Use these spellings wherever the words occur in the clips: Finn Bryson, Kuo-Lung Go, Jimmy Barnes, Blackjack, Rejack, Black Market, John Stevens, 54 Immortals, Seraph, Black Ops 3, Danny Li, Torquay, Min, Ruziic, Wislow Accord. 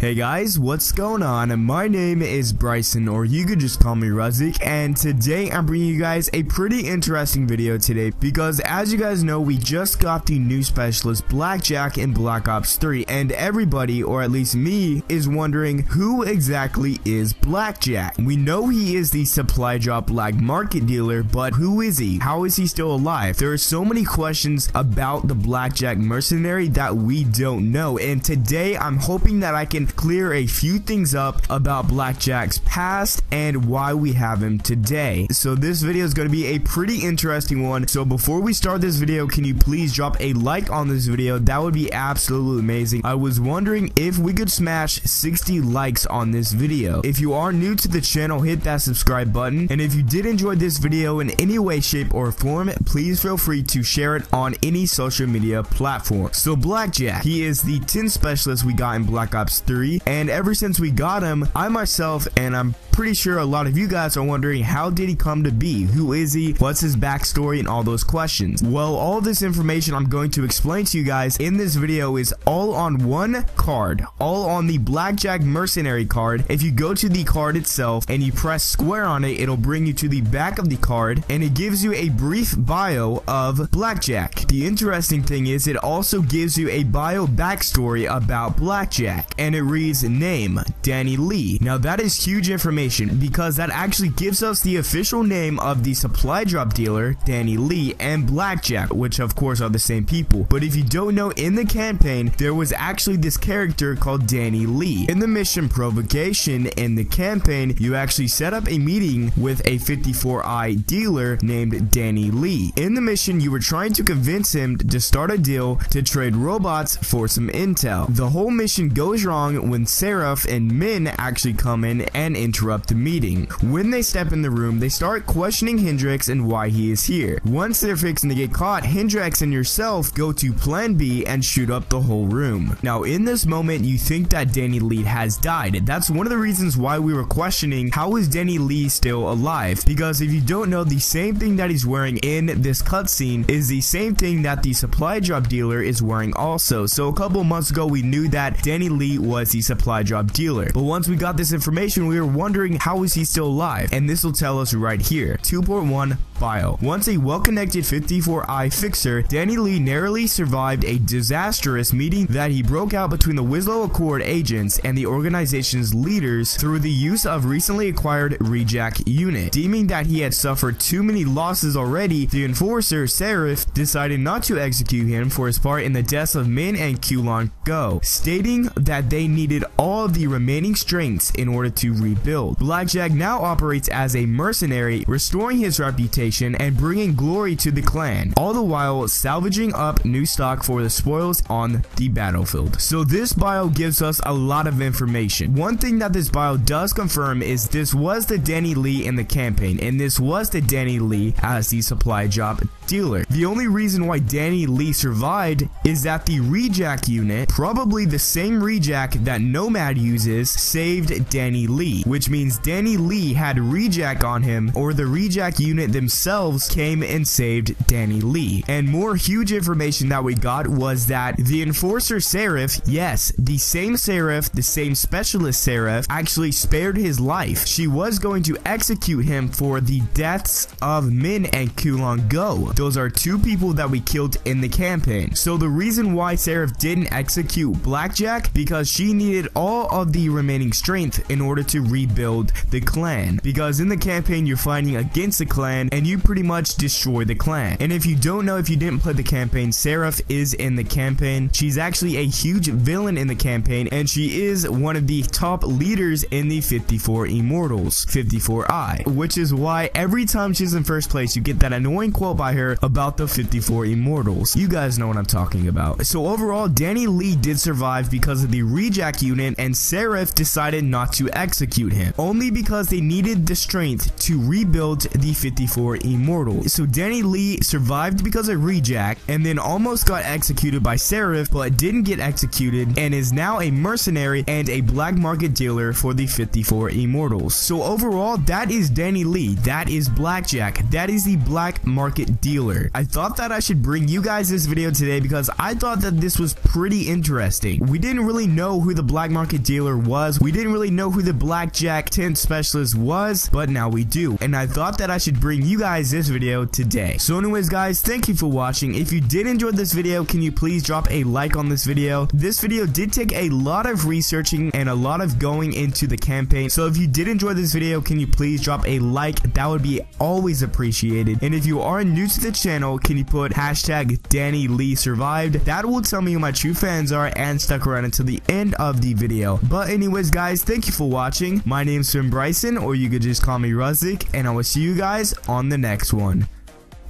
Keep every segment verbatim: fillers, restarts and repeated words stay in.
Hey guys, what's going on? My name is Bryson, or you could just call me Ruziic, and today I'm bringing you guys a pretty interesting video today because, as you guys know, we just got the new specialist Blackjack in Black Ops three, and everybody, or at least me, is wondering who exactly is Blackjack. We know he is the supply drop black market dealer, but who is he? How is he still alive? There are so many questions about the Blackjack mercenary that we don't know, and today I'm hoping that I can clear a few things up about Blackjack's past and why we have him today. So this video is going to be a pretty interesting one. So before we start this video, can you please drop a like on this video? That would be absolutely amazing. I was wondering if we could smash sixty likes on this video. If you are new to the channel, hit that subscribe button, and if you did enjoy this video in any way, shape, or form, please feel free to share it on any social media platform. So Blackjack, he is the ten specialist we got in Black Ops three, and ever since we got him, I myself, and I'm pretty sure a lot of you guys are wondering, how did he come to be? Who is he? What's his backstory? And all those questions. Well, all this information I'm going to explain to you guys in this video is all on one card, all on the Blackjack mercenary card. If you go to the card itself and you press square on it, it'll bring you to the back of the card, and it gives you a brief bio of Blackjack. The interesting thing is it also gives you a bio backstory about Blackjack, and it reads, name Danny Li. Now that is huge information, because that actually gives us the official name of the supply drop dealer, Danny Li, and Blackjack, which of course are the same people. But if you don't know, in the campaign, there was actually this character called Danny Li. In the mission provocation in the campaign, you actually set up a meeting with a fifty-four i dealer named Danny Li. In the mission, you were trying to convince him to start a deal to trade robots for some intel. The whole mission goes wrong when Seraph and Min actually come in and interrupt the meeting. When they step in the room, they start questioning Hendrix and why he is here. Once they're fixing to get caught, Hendrix and yourself go to plan B and shoot up the whole room. Now in this moment, you think that Danny Li has died. That's one of the reasons why we were questioning, how is Danny Li still alive? Because if you don't know, the same thing that he's wearing in this cutscene is the same thing that the supply drop dealer is wearing also. So a couple months ago, we knew that Danny Li was the supply drop dealer, but once we got this information, we were wondering, how is he still alive? And this will tell us right here. two point one Bio. Once a well-connected fifty-four i fixer, Danny Li narrowly survived a disastrous meeting that he broke out between the Wislow Accord agents and the organization's leaders through the use of recently acquired Rejack unit. Deeming that he had suffered too many losses already, the enforcer, Seraph, decided not to execute him for his part in the deaths of Min and Kuo-Lung Go, stating that they needed all the remaining strengths in order to rebuild. Blackjack now operates as a mercenary, restoring his reputation and bringing glory to the clan, all the while salvaging up new stock for the spoils on the battlefield. So this bio gives us a lot of information. One thing that this bio does confirm is this was the Danny Li in the campaign, and this was the Danny Li as the supply drop dealer. The only reason why Danny Li survived is that the Rejack unit, probably the same Rejack that Nomad uses, saved Danny Li, which means Danny Li had Rejack on him, or the Rejack unit themselves themselves came and saved Danny Li. And more huge information that we got was that the enforcer Seraph, yes, the same Seraph, the same specialist Seraph, actually spared his life. She was going to execute him for the deaths of Min and Kuo-Lung Go. Those are two people that we killed in the campaign. So the reason why Seraph didn't execute Blackjack, because she needed all of the remaining strength in order to rebuild the clan. Because in the campaign, you're fighting against the clan, and you pretty much destroy the clan. And if you don't know, if you didn't play the campaign, Seraph is in the campaign. She's actually a huge villain in the campaign, and she is one of the top leaders in the fifty-four Immortals, fifty-four i, which is why every time she's in first place, you get that annoying quote by her about the fifty-four Immortals. You guys know what I'm talking about. So overall, Danny Li did survive because of the Rejack unit, and Seraph decided not to execute him, only because they needed the strength to rebuild the fifty-four fifty-four Immortals. So Danny Li survived because of Rejack, and then almost got executed by Seraph, but didn't get executed, and is now a mercenary and a black market dealer for the fifty-four Immortals. So overall, that is Danny Li, that is Blackjack, that is the black market dealer. I thought that I should bring you guys this video today because I thought that this was pretty interesting. We didn't really know who the black market dealer was, we didn't really know who the Blackjack tent specialist was, but now we do, and I thought that I should bring you guys this video today. So anyways guys, thank you for watching. If you did enjoy this video, can you please drop a like on this video? This video did take a lot of researching and a lot of going into the campaign, so if you did enjoy this video, can you please drop a like? That would be always appreciated. And if you are new to the channel, can you put hashtag Danny Li survived? That will tell me who my true fans are and stuck around until the end of the video. But anyways guys, thank you for watching. My name's Finn Bryson, or you could just call me Ruziic, and I will see you guys on the next one.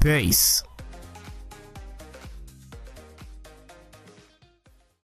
Peace.